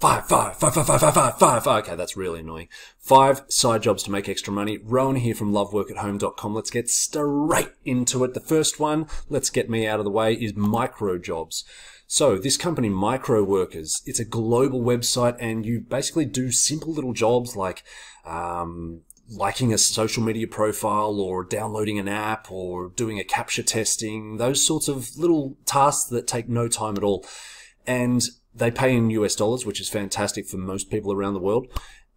5, 5, 5, 5, 5, 5, 5, 5. Okay, that's really annoying. 5 side jobs to make extra money. Rowan here from loveworkathome.com. Let's get straight into it. The first one, let's get me out of the way, is micro jobs. So this company, microWorkers, it's a global website, and you basically do simple little jobs like liking a social media profile, or downloading an app, or doing a captcha testing, those sorts of little tasks that take no time at all. And they pay in US dollars, which is fantastic for most people around the world.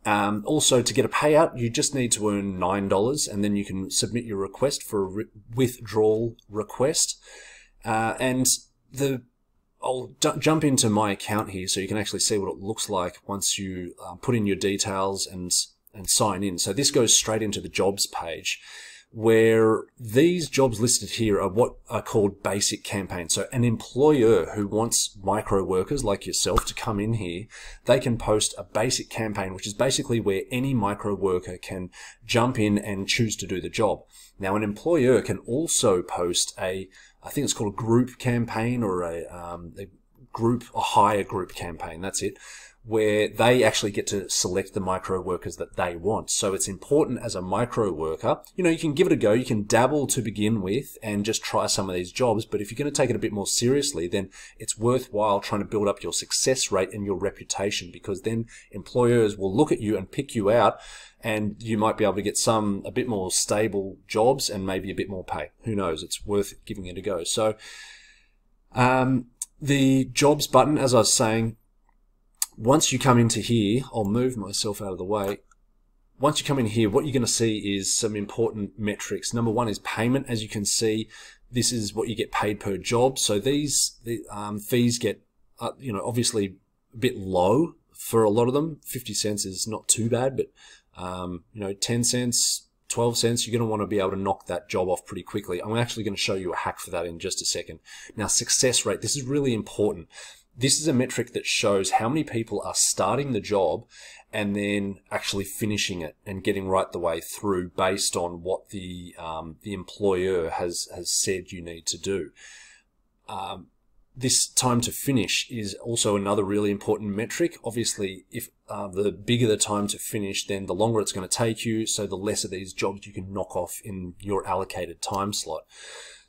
Also, to get a payout, you just need to earn $9, and then you can submit your request for a withdrawal request. I'll jump into my account here so you can actually see what it looks like once you put in your details and sign in. So this goes straight into the jobs page, where these jobs listed here are what are called basic campaigns. So an employer who wants micro workers like yourself to come in here, they can post a basic campaign, which is basically where any micro worker can jump in and choose to do the job. Now, an employer can also post a, I think it's called a group campaign, or a hire group campaign, that's it, where they actually get to select the micro workers that they want. So it's important as a micro worker, you know, you can give it a go, you can dabble to begin with and just try some of these jobs, but if you're going to take it a bit more seriously, then it's worthwhile trying to build up your success rate and your reputation, because then employers will look at you and pick you out, and you might be able to get some a bit more stable jobs and maybe a bit more pay. Who knows? It's worth giving it a go. So the jobs button, as I was saying, once you come into here, I'll move myself out of the way. Once you come in here, what you're going to see is some important metrics. Number one is payment. As you can see, this is what you get paid per job. So these fees get, you know, obviously a bit low for a lot of them. 50 cents is not too bad, but, you know, 10 cents, 12 cents, you're going to want to be able to knock that job off pretty quickly. I'm actually going to show you a hack for that in just a second. Now, success rate. This is really important. This is a metric that shows how many people are starting the job and then actually finishing it and getting right the way through, based on what the employer has said you need to do. This time to finish is also another really important metric. Obviously, if the bigger the time to finish, then the longer it's going to take you, so the less of these jobs you can knock off in your allocated time slot.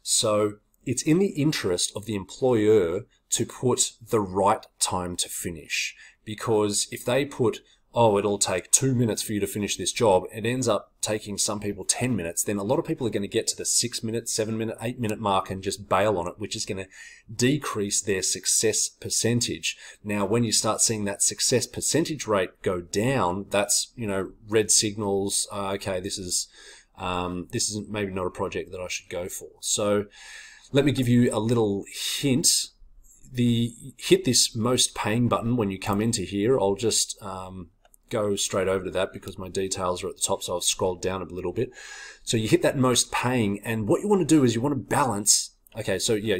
So it's in the interest of the employer to put the right time to finish, because if they put, oh, it'll take 2 minutes for you to finish this job, it ends up taking some people 10 minutes, then a lot of people are going to get to the 6-minute, 7-minute, 8-minute mark and just bail on it, which is going to decrease their success percentage. Now, when you start seeing that success percentage rate go down, that's, you know, red signals, okay, this is maybe not a project that I should go for. So let me give you a little hint. Hit this most paying button when you come into here. I'll just go straight over to that because my details are at the top, so I've scrolled down a little bit. So you hit that most paying, and what you want to do is you want to balance. Okay, so yeah,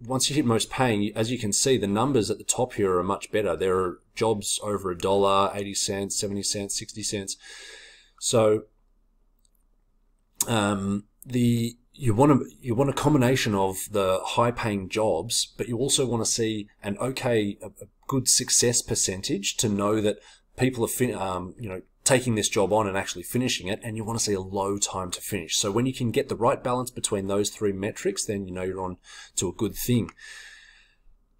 once you hit most paying, as you can see, the numbers at the top here are much better. There are jobs over $1, 80 cents, 70 cents, 60 cents. So you want a combination of the high paying jobs, but you also want to see an okay, a good success percentage to know that people are you know, taking this job on and actually finishing it, and you want to see a low time to finish. So when you can get the right balance between those three metrics, then you know you're on to a good thing.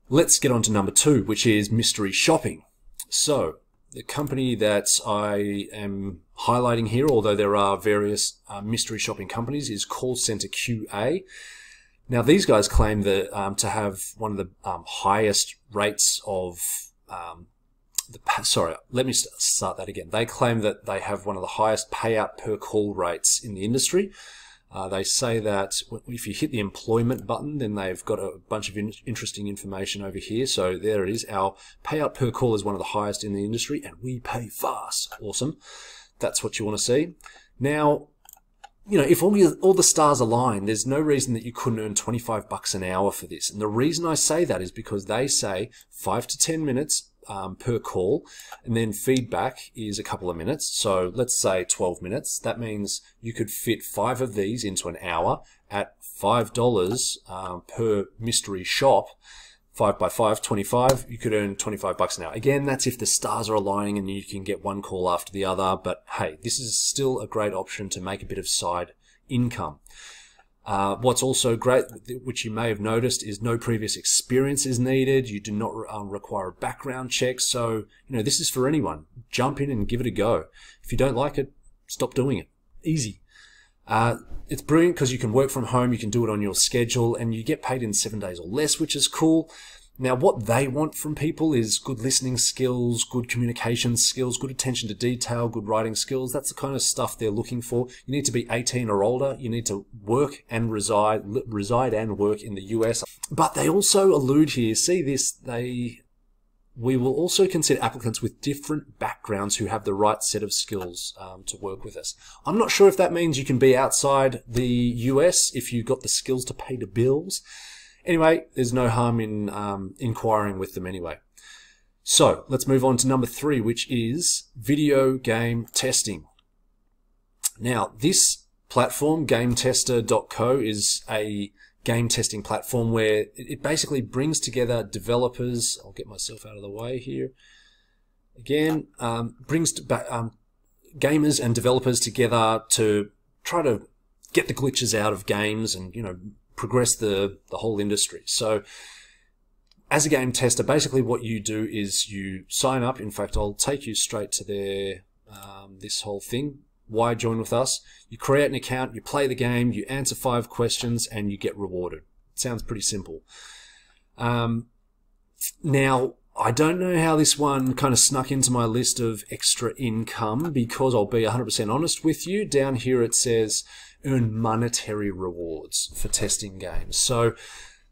Let's get on to number 2, which is mystery shopping. So the company that I am highlighting here, although there are various mystery shopping companies, is Call Center QA. Now, these guys claim that to have one of the highest rates of They claim that they have one of the highest payout per call rates in the industry. They say that if you hit the employment button, then they've got a bunch of interesting information over here. So there it is. Our payout per call is one of the highest in the industry, and we pay fast. Awesome. That's what you want to see. Now, you know, if all the stars align, there's no reason that you couldn't earn 25 bucks an hour for this. And the reason I say that is because they say 5 to 10 minutes per call, and then feedback is a couple of minutes. So let's say 12 minutes. That means you could fit 5 of these into an hour at $5 per mystery shop. 5 by 5, 25, you could earn 25 bucks an hour. Again, that's if the stars are aligning and you can get one call after the other, but hey, this is still a great option to make a bit of side income. What's also great, which you may have noticed, is no previous experience is needed. You do not require a background check. So, you know, this is for anyone. Jump in and give it a go. If you don't like it, stop doing it. Easy. It's brilliant because you can work from home, you can do it on your schedule, and you get paid in 7 days or less, which is cool. Now, what they want from people is good listening skills, good communication skills, good attention to detail, good writing skills. That's the kind of stuff they're looking for. You need to be 18 or older. You need to work and reside and work in the US. But they also allude here, see this, we will also consider applicants with different backgrounds who have the right set of skills to work with us. I'm not sure if that means you can be outside the US if you've got the skills to pay the bills. Anyway, there's no harm in inquiring with them anyway. So let's move on to number 3, which is video game testing. Now, this platform, GameTester.co, is a game testing platform where it basically brings together developers. I'll get myself out of the way here. Again, brings gamers and developers together to try to get the glitches out of games and, you know, progress the whole industry. So as a game tester, basically what you do is you sign up. In fact, I'll take you straight to their this whole thing. Why join with us? You create an account, you play the game, you answer 5 questions, and you get rewarded. It sounds pretty simple. Now, I don't know how this one kind of snuck into my list of extra income, because I'll be 100% honest with you. Down here it says earn monetary rewards for testing games. So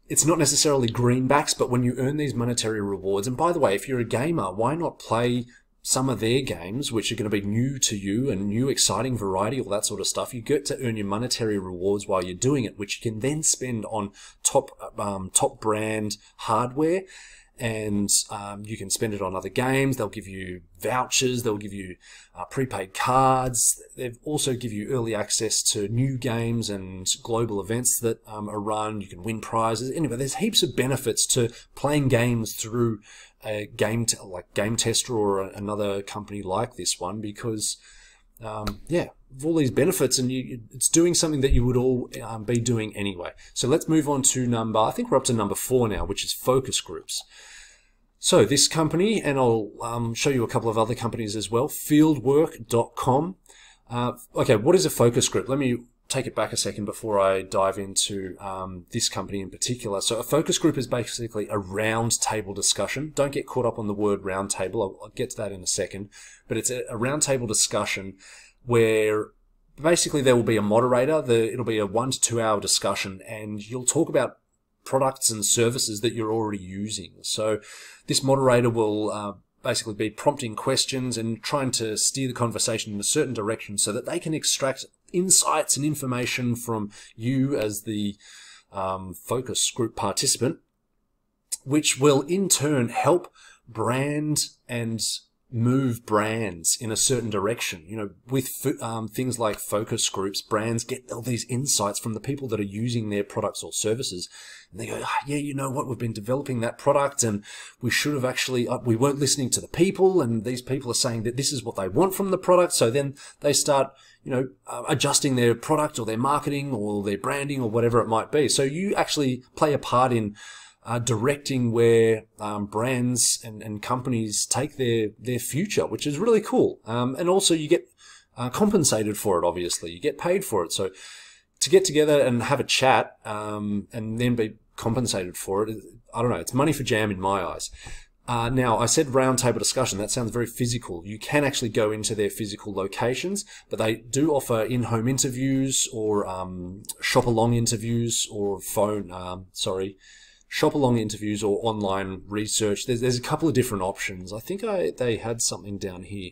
it's not necessarily greenbacks, but when you earn these monetary rewards, and by the way, if you're a gamer, why not play some of their games, which are going to be new to you and new exciting variety, all that sort of stuff. You get to earn your monetary rewards while you're doing it, which you can then spend on top brand hardware, and you can spend it on other games. They'll give you vouchers, they'll give you prepaid cards. They'll also give you early access to new games and global events that are run. You can win prizes. Anyway, there's heaps of benefits to playing games through a game tester or another company like this one, because yeah, of all these benefits, and it's doing something that you would all be doing anyway. So let's move on to number, I think we're up to number 4 now, which is focus groups. So this company, and I'll show you a couple of other companies as well, fieldwork.com. Okay, what is a focus group? Let me take it back a second before I dive into this company in particular. So a focus group is basically a round table discussion. Don't get caught up on the word round table. I'll get to that in a second. But it's a round table discussion where basically there will be a moderator. It'll be a 1 to 2 hour discussion, and you'll talk about products and services that you're already using. So this moderator will basically be prompting questions and trying to steer the conversation in a certain direction so that they can extract insights and information from you as the focus group participant, which will in turn help brand and move brands in a certain direction. You know, with things like focus groups, brands get all these insights from the people that are using their products or services, and they go, oh, yeah, you know what, we've been developing that product and we should have actually, we weren't listening to the people, and these people are saying that this is what they want from the product. So then they start, you know, adjusting their product or their marketing or their branding or whatever it might be. So you actually play a part in directing where brands and companies take their future, which is really cool. And also you get compensated for it, obviously. You get paid for it. So to get together and have a chat and then be compensated for it, I don't know, it's money for jam in my eyes. Now, I said roundtable discussion. That sounds very physical. You can actually go into their physical locations, but they do offer in-home interviews or shop-along interviews or shop-along interviews or online research. There's a couple of different options. I think they had something down here.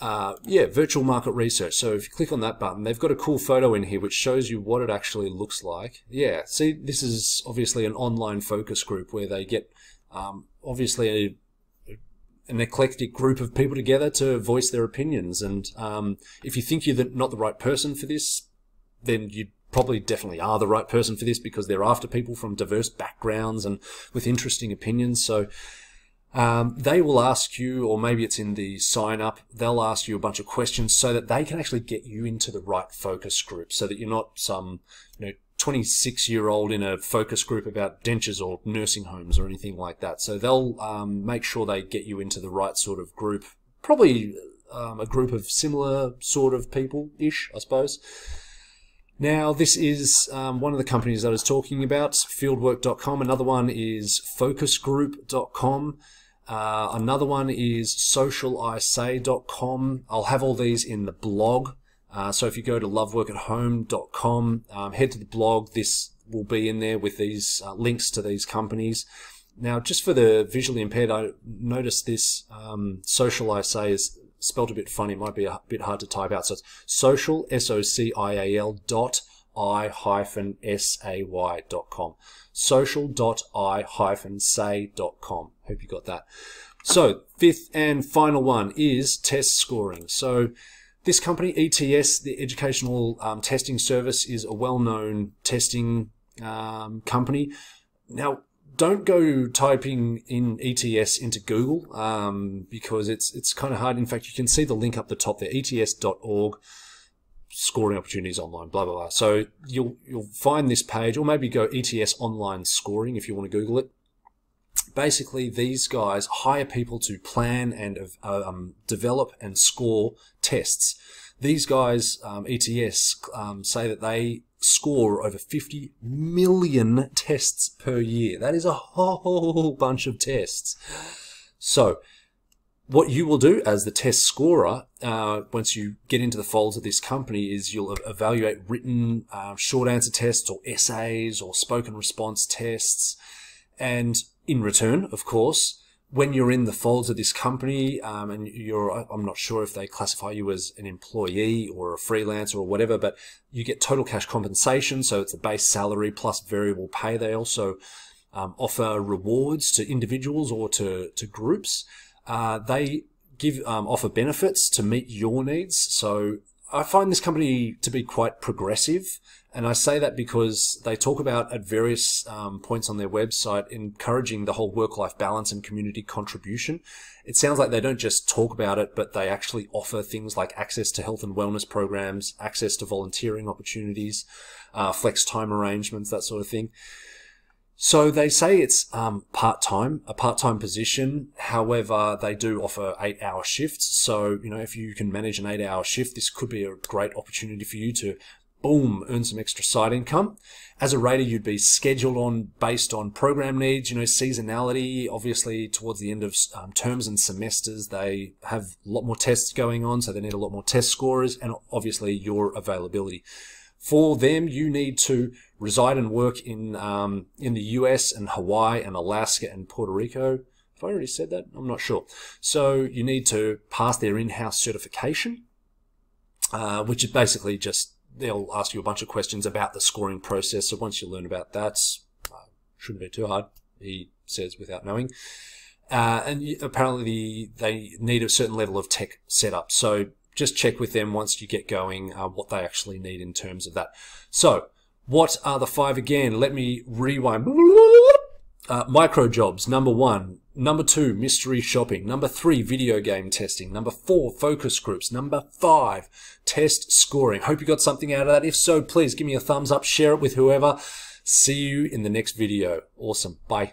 Yeah, virtual market research. So if you click on that button, they've got a cool photo in here which shows you what it actually looks like. Yeah, see, this is obviously an online focus group where they get obviously an eclectic group of people together to voice their opinions. And if you think you're not the right person for this, then you probably definitely are the right person for this, because they're after people from diverse backgrounds and with interesting opinions. So they will ask you, or maybe it's in the sign up, they'll ask you a bunch of questions so that they can actually get you into the right focus group, so that you're not some 26-year-old in a focus group about dentures or nursing homes or anything like that. So they'll make sure they get you into the right sort of group, probably a group of similar sort of people-ish, I suppose. Now, this is one of the companies that I was talking about, fieldwork.com. Another one is focusgroup.com. Another one is socialisay.com. I'll have all these in the blog. So if you go to loveworkathome.com, head to the blog, this will be in there with these links to these companies. Now, just for the visually impaired, I noticed this socialisay is spelt a bit funny. It might be a bit hard to type out. So it's social, sociil.i-say.com. Social.i-say.com. Hope you got that. So fifth and final one is test scoring. So this company, ETS, the Educational Testing Service, is a well-known testing company. Now, don't go typing in ETS into Google because it's kind of hard. In fact, you can see the link up the top there, ets.org, scoring opportunities online, blah, blah, blah. So you'll find this page, or maybe go ETS online scoring if you want to Google it. Basically, these guys hire people to plan and develop and score tests. These guys, ETS, say that they score over 50 million tests per year. That is a whole bunch of tests. So what you will do as the test scorer, once you get into the folds of this company, is you'll evaluate written short answer tests or essays or spoken response tests. And in return, of course, when you're in the folds of this company and I'm not sure if they classify you as an employee or a freelancer or whatever, but you get total cash compensation. So it's the base salary plus variable pay. They also offer rewards to individuals or to groups. They give offer benefits to meet your needs. So I find this company to be quite progressive, and I say that because they talk about, at various points on their website, encouraging the whole work-life balance and community contribution. It sounds like they don't just talk about it, but they actually offer things like access to health and wellness programs, access to volunteering opportunities, flex time arrangements, that sort of thing. So they say it's a part-time position. However, they do offer 8-hour shifts. So, if you can manage an 8-hour shift, this could be a great opportunity for you to, boom, earn some extra side income. As a rater, you'd be scheduled on based on program needs, seasonality. Obviously, towards the end of terms and semesters, they have a lot more tests going on, so they need a lot more test scorers, and obviously your availability. For them, you need to reside and work in the US and Hawaii and Alaska and Puerto Rico. Have I already said that? I'm not sure. So you need to pass their in-house certification, which is basically just, they'll ask you a bunch of questions about the scoring process. So once you learn about that, shouldn't be too hard, he says without knowing. And apparently they need a certain level of tech setup. So just check with them once you get going what they actually need in terms of that. So what are the five again? Let me rewind. Micro jobs, number 1. Number 2, mystery shopping. Number 3, video game testing. Number 4, focus groups. Number 5, test scoring. Hope you got something out of that. If so, please give me a thumbs up, share it with whoever. See you in the next video. Awesome. Bye.